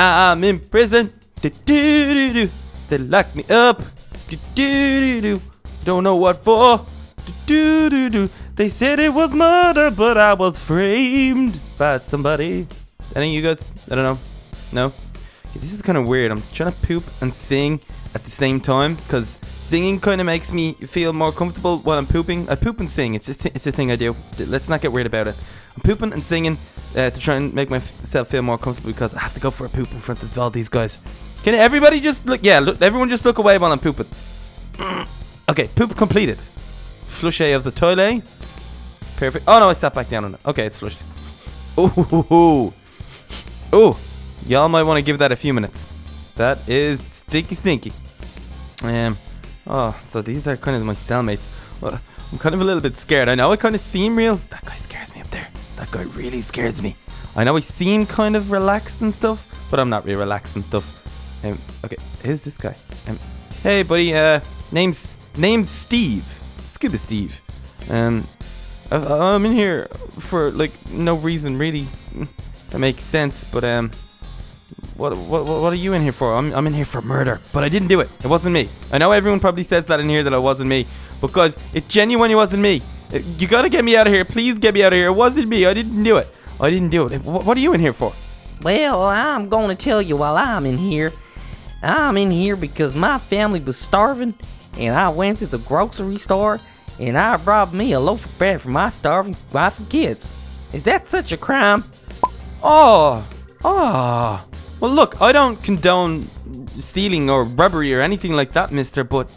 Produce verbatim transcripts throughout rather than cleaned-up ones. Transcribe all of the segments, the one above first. I'm in prison. Do, do, do, do. They lock me up. Do, do, do, do. Don't know what for. Do, do, do, do. They said it was murder, but I was framed by somebody. I think you guys, I don't know. No? Okay, this is kind of weird. I'm trying to poop and sing at the same time, because singing kind of makes me feel more comfortable while I'm pooping. I poop and sing. It's just it's a thing I do. Let's not get weird about it. I'm pooping and singing uh, to try and make myself feel more comfortable, because I have to go for a poop in front of all these guys. Can everybody just look? Yeah, look, everyone just look away while I'm pooping. Okay, poop completed. Flushe of the toilet. Perfect. Oh no, I sat back down on it. Okay, it's flushed. Ooh, ooh, y'all might want to give that a few minutes. That is stinky, stinky. Um, oh, so these are kind of my cellmates. Well, I'm kind of a little bit scared. I know I kind of seem real. That guy scares me up there. That guy really scares me. I know I seem kind of relaxed and stuff, but I'm not really relaxed and stuff. Um, okay, here's this guy. Um, hey, buddy. Uh, name's name's Steve. Scuba Steve. Um, I, I'm in here for like no reason really. That makes sense, but um. What, what what are you in here for? I'm, I'm in here for murder, but I didn't do it. It wasn't me. I know everyone probably says that in here, that it wasn't me, because it genuinely wasn't me. It, you gotta get me out of here. Please get me out of here. It wasn't me. I didn't do it. I didn't do it. What, what are you in here for? Well, I'm gonna tell you while I'm in here. I'm in here because my family was starving, and I went to the grocery store, and I robbed me a loaf of bread for my starving wife and kids. Is that such a crime? Oh, oh. Well, look, I don't condone stealing or robbery or anything like that, mister, but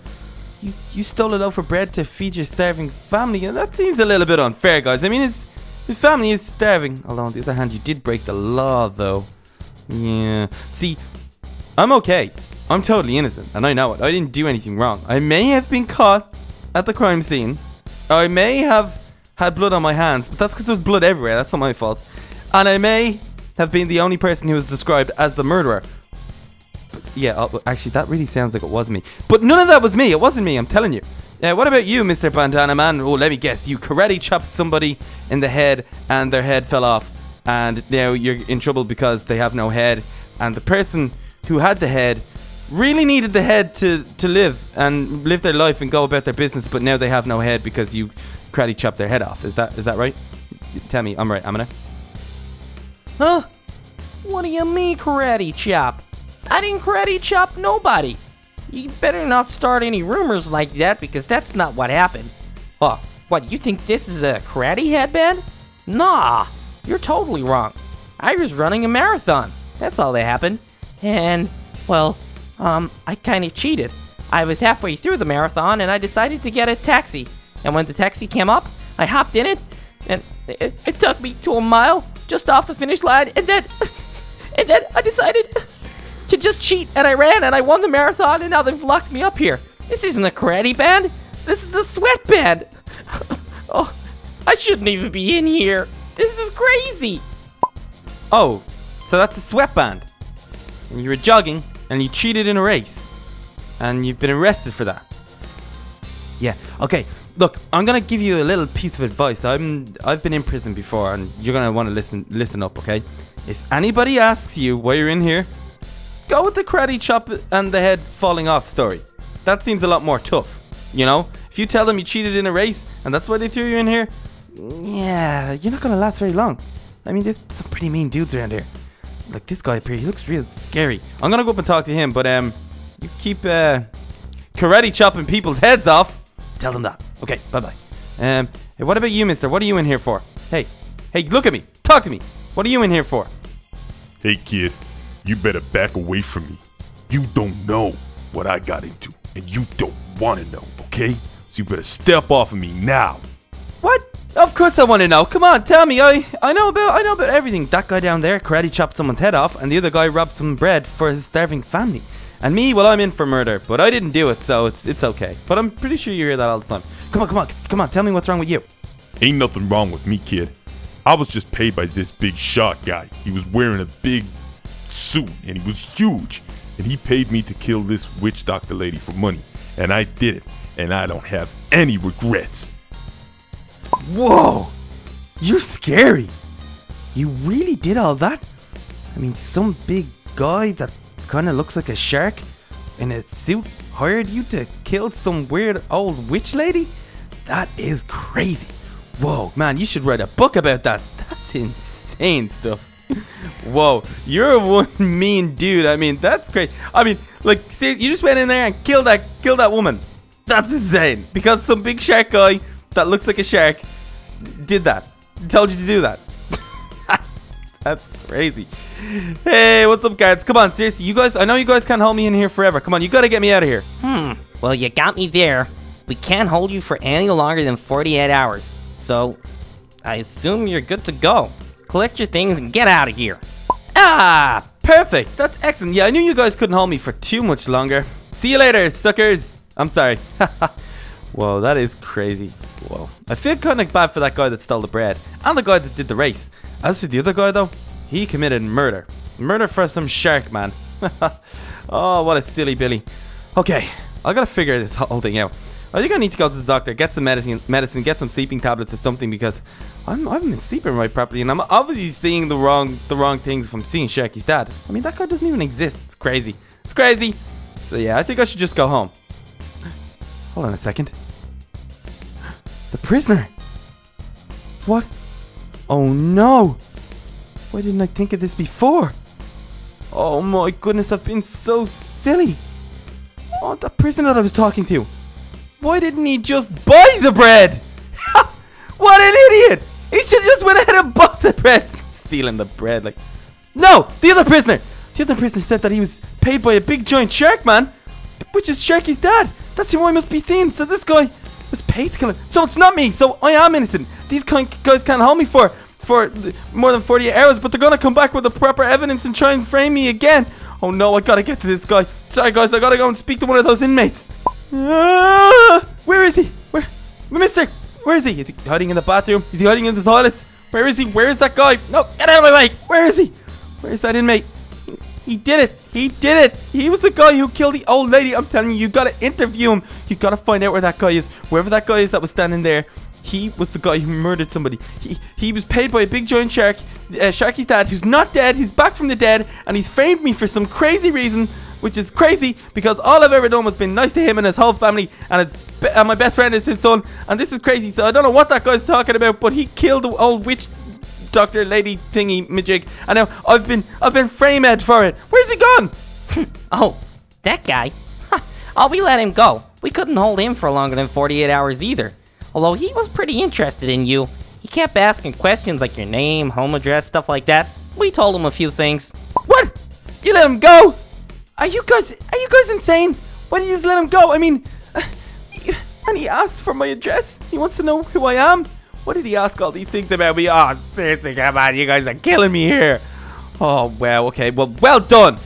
you, you stole a loaf of bread to feed your starving family, and that seems a little bit unfair, guys. I mean, it's, his family is starving. Although, on the other hand, you did break the law, though. Yeah. See, I'm okay. I'm totally innocent, and I know it. I didn't do anything wrong. I may have been caught at the crime scene. I may have had blood on my hands, but that's because there's blood everywhere. That's not my fault. And I may have been the only person who was described as the murderer. But yeah, uh, actually, that really sounds like it was me. But none of that was me. It wasn't me, I'm telling you. Uh, what about you, Mister Bandana Man? Oh, let me guess. You karate chopped somebody in the head, and their head fell off. And now you're in trouble because they have no head. And the person who had the head really needed the head to, to live and live their life and go about their business. But now they have no head because you karate chopped their head off. Is that is that right? Tell me, I'm right, am I? Huh? What do you mean karate chop? I didn't karate chop nobody. You better not start any rumors like that, because that's not what happened. Oh, what, you think this is a karate headband? Nah, you're totally wrong. I was running a marathon. That's all that happened. And, well, um, I kind of cheated. I was halfway through the marathon and I decided to get a taxi. And when the taxi came up, I hopped in it and it, it took me to a mile just off the finish line, and then and then I decided to just cheat, and I ran and I won the marathon, and now they've locked me up here. This isn't a karate band, this is a sweat band. Oh, I shouldn't even be in here. This is crazy. Oh, so that's a sweat band. You were jogging and you cheated in a race, and you've been arrested for that. Yeah, okay. Look, I'm gonna give you a little piece of advice. I'm I've been in prison before, and you're gonna want to listen listen up, okay? If anybody asks you why you're in here, go with the karate chop and the head falling off story. That seems a lot more tough, you know? If you tell them you cheated in a race and that's why they threw you in here, yeah, you're not gonna last very long. I mean, there's some pretty mean dudes around here. Like this guy up here, he looks real scary. I'm gonna go up and talk to him, but um, you keep uh, karate chopping people's heads off. Tell them that. Okay, bye-bye. Um, hey, what about you, mister? What are you in here for? Hey, hey, look at me. Talk to me. What are you in here for? Hey, kid, you better back away from me. You don't know what I got into, and you don't want to know, okay? So you better step off of me now. What? Of course I want to know. Come on, tell me. I, I, know about, I know about everything. That guy down there karate chopped someone's head off, and the other guy robbed some bread for his starving family. And me, well, I'm in for murder, but I didn't do it, so it's it's okay. But I'm pretty sure you hear that all the time. Come on, come on, come on, tell me what's wrong with you. Ain't nothing wrong with me, kid. I was just paid by this big shot guy. He was wearing a big suit, and he was huge. And he paid me to kill this witch doctor lady for money. And I did it, and I don't have any regrets. Whoa, you're scary. You really did all that? I mean, some big guy that kind of looks like a shark in a suit hired you to kill some weird old witch lady? That is crazy. Whoa, man, you should write a book about that. That's insane stuff. Whoa, you're one mean dude. I mean, that's great. I mean, like, see, you just went in there and killed that, killed that woman. That's insane. Because some big shark guy that looks like a shark did that. Told you to do that. That's crazy. Hey, what's up, guys? Come on, seriously, you guys. I know you guys can't hold me in here forever. Come on, you gotta get me out of here. Hmm. Well, you got me there. We can't hold you for any longer than forty-eight hours. So, I assume you're good to go. Collect your things and get out of here. Ah, perfect. That's excellent. Yeah, I knew you guys couldn't hold me for too much longer. See you later, suckers. I'm sorry. Whoa, that is crazy. Whoa. I feel kind of bad for that guy that stole the bread and the guy that did the race. As to the other guy, though, he committed murder. Murder for some shark, man. Oh, what a silly Billy. Okay, I gotta figure this whole thing out. I think I need to go to the doctor, get some medicine, medicine, get some sleeping tablets or something, because I'm, I haven't been sleeping right properly, and I'm obviously seeing the wrong the wrong things from seeing Sharky's dad. I mean, that guy doesn't even exist. It's crazy. It's crazy. So yeah, I think I should just go home. Hold on a second. The prisoner. What? Oh no. Why didn't I think of this before? Oh my goodness, I've been so silly. Oh, the prisoner that I was talking to. Why didn't he just buy the bread? What an idiot! He should have just went ahead and bought the bread. Stealing the bread, like... No! The other prisoner! The other prisoner said that he was paid by a big giant shark, man. Which is Sharky's dad. That's who I must be seeing. So this guy was paid to kill him. So it's not me. So I am innocent. These guys can't hold me for, for more than forty-eight hours. But they're going to come back with the proper evidence and try and frame me again. Oh no, I got to get to this guy. Sorry guys, I got to go and speak to one of those inmates. Uh, where is he? Where, Mister? Where is he? Is he hiding in the bathroom? Is he hiding in the toilets? Where is he? Where is that guy? No, get out of my way! Where is he? Where is that inmate? He, he did it! He did it! He was the guy who killed the old lady. I'm telling you, you gotta interview him. You gotta find out where that guy is. Wherever that guy is that was standing there, he was the guy who murdered somebody. He he was paid by a big giant shark. Uh, Sharky's dad, who's not dead. He's back from the dead, and he's framed me for some crazy reason. Which is crazy, because all I've ever done was been nice to him and his whole family, and, his be and my best friend is his son, and this is crazy. So I don't know what that guy's talking about, but he killed the old witch doctor lady thingy majig, and now I've been I've been framed for it. Where's he gone? Oh, that guy. Oh, we let him go. We couldn't hold him for longer than forty-eight hours either. Although he was pretty interested in you. He kept asking questions like your name, home address, stuff like that. We told him a few things. What? You let him go? Are you guys, are you guys insane? Why did you just let him go? I mean, uh, he, and he asked for my address. He wants to know who I am. What did he ask all these things about me? Oh, seriously, come on, you guys are killing me here. Oh, well, okay, well, well done.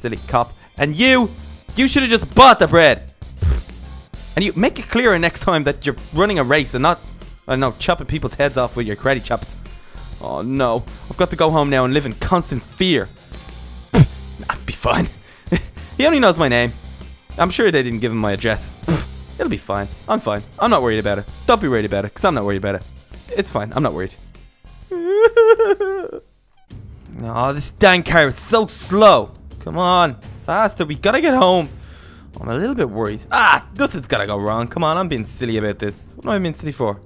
Silly cop. And you, you should have just bought the bread. And you, make it clearer next time that you're running a race and not, I don't know, chopping people's heads off with your karate chops. Oh, no. I've got to go home now and live in constant fear. That'd be fine. He only knows my name. I'm sure they didn't give him my address. It'll be fine. I'm fine. I'm not worried about it. Don't be worried about it, because I'm not worried about it. It's fine. I'm not worried. Oh, this dang car is so slow. Come on. Faster. We gotta get home. I'm a little bit worried. Ah, nothing's gotta go wrong. Come on, I'm being silly about this. What am I being silly for?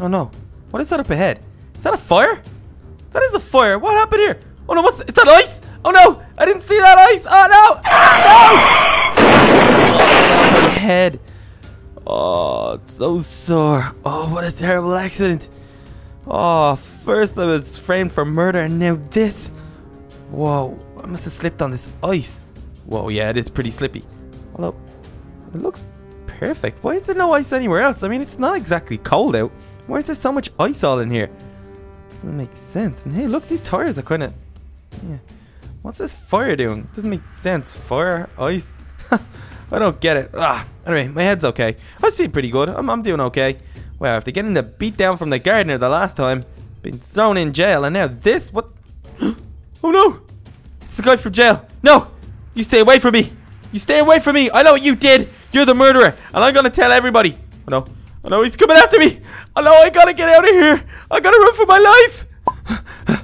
Oh, no. What is that up ahead? Is that a fire? That is a fire. What happened here? Oh, no. What's... Is that ice? Oh, no. I didn't see that ice! Oh no! Ah, no! Oh, my head. Oh, it's so sore. Oh, what a terrible accident. Oh, first I was framed for murder and now this. Whoa, I must have slipped on this ice. Whoa, yeah, it is pretty slippy. Although, it looks perfect. Why is there no ice anywhere else? I mean, it's not exactly cold out. Why is there so much ice all in here? Doesn't make sense. And hey, look, these tires are kind of... Yeah. What's this fire doing? It doesn't make sense. Fire, ice. I don't get it. Ah. Anyway, my head's okay. I seem pretty good. I'm, I'm doing okay. Wow, after getting the beat down from the gardener the last time, been thrown in jail, and now this. What? Oh no! It's the guy from jail. No, you stay away from me. You stay away from me. I know what you did. You're the murderer, and I'm gonna tell everybody. Oh no! Oh no! He's coming after me. Oh no! I gotta get out of here. I gotta run for my life.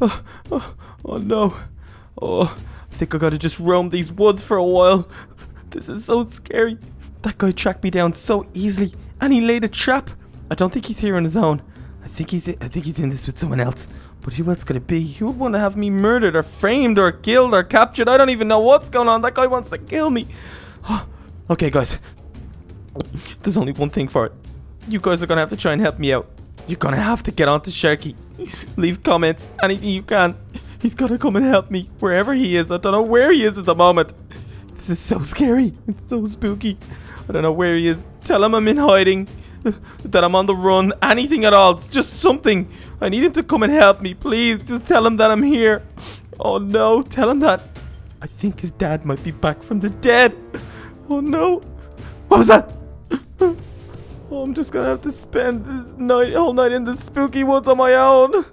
Oh, oh, Oh no. Oh, I think I gotta just roam these woods for a while. This is so scary. That guy tracked me down so easily, and he laid a trap. I don't think he's here on his own. I think he's I think he's in this with someone else. But who else could it be? He would want to have me murdered or framed or killed or captured. I don't even know what's going on. That guy wants to kill me. Okay, guys. There's only one thing for it. You guys are going to have to try and help me out. You're going to have to get onto Sharky. Leave comments. Anything you can. He's got to come and help me. Wherever he is. I don't know where he is at the moment. This is so scary. It's so spooky. I don't know where he is. Tell him I'm in hiding. That I'm on the run. Anything at all. It's just something. I need him to come and help me. Please, just tell him that I'm here. Oh no, tell him that. I think his dad might be back from the dead. Oh no. What was that? Oh, I'm just gonna have to spend this night, whole night in the spooky woods on my own.